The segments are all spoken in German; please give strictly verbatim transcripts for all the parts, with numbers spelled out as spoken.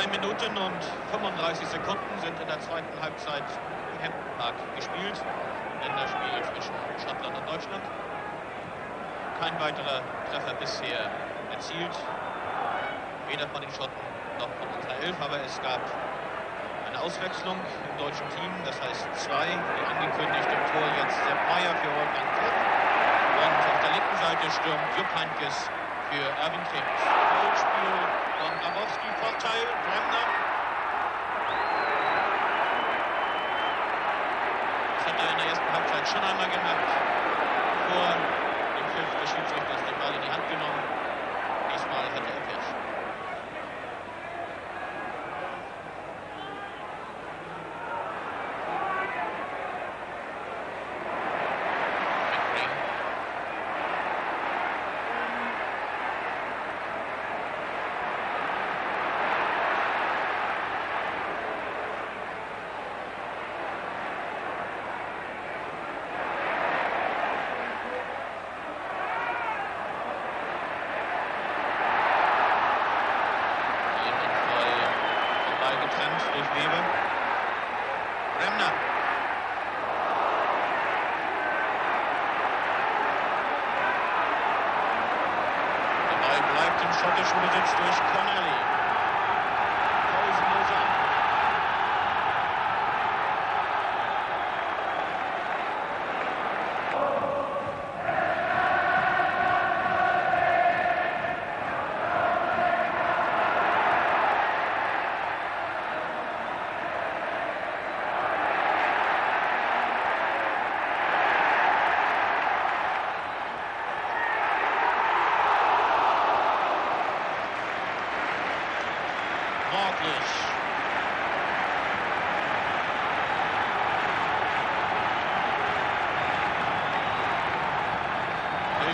Drei Minuten und fünfunddreißig Sekunden sind in der zweiten Halbzeit im Hampden Park gespielt. Im Länderspiel zwischen Schottland und Deutschland. Kein weiterer Treffer bisher erzielt. Weder von den Schotten noch von unserer Elf, aber es gab eine Auswechslung im deutschen Team. Das heißt zwei, wie angekündigt im Tor jetzt der Maier für Wolfgang Kleff. Und auf der linken Seite stürmt Jupp Heynckes für Erwin Krims. Goalspiel von Dabowski, Vorteil, Brandner. Das hat er in der ersten Halbzeit schon einmal gemacht. Vor dem Pfiff des Schiedsrichters den Ball in die Hand genommen. Diesmal hat er Pech. Bremner. Der Ball bleibt im schottischen Besitz durch Connelly. Pausenlose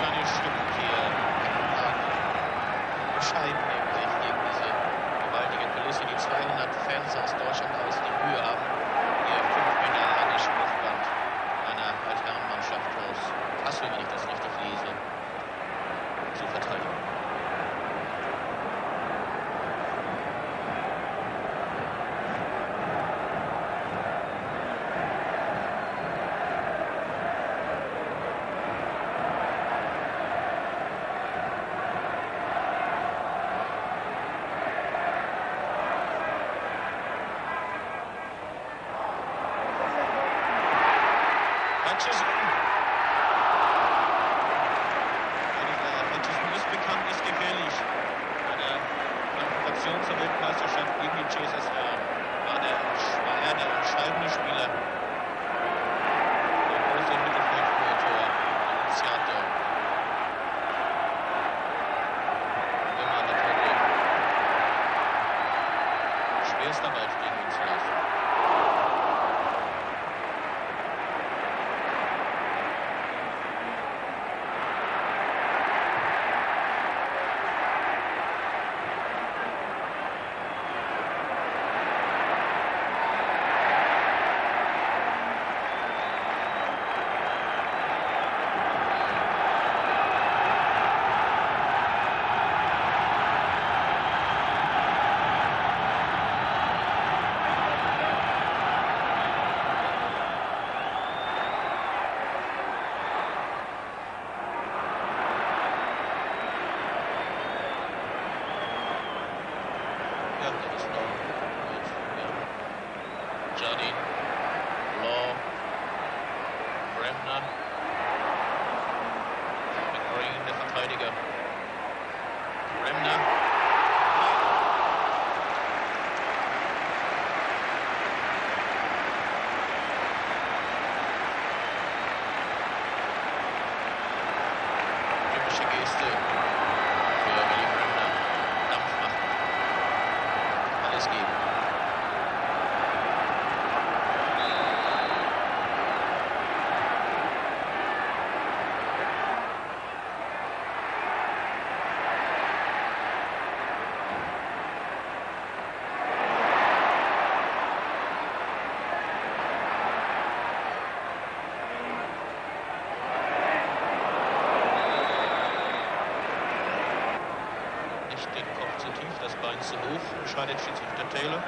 eine Stimmung hier bescheiden, nehmen sich gegen diese gewaltige Kulisse, die zweihundert Fans aus Deutschland aus die Mühe haben, ihr fünf Meter langes Spruchband einer Altherrenmannschaft aus Kassel, wenn ich das richtig lese, zu verteidigen. Johnny Law Bremner, McRae, der Verteidiger. Bremner. Typische Geste für Willi Bremner. Dampf machen. Alles geben. Das war eins zu null entscheidet Schiedsrichter Taylor.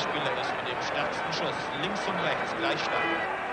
Spieler ist mit dem stärksten Schuss links und rechts gleich stark.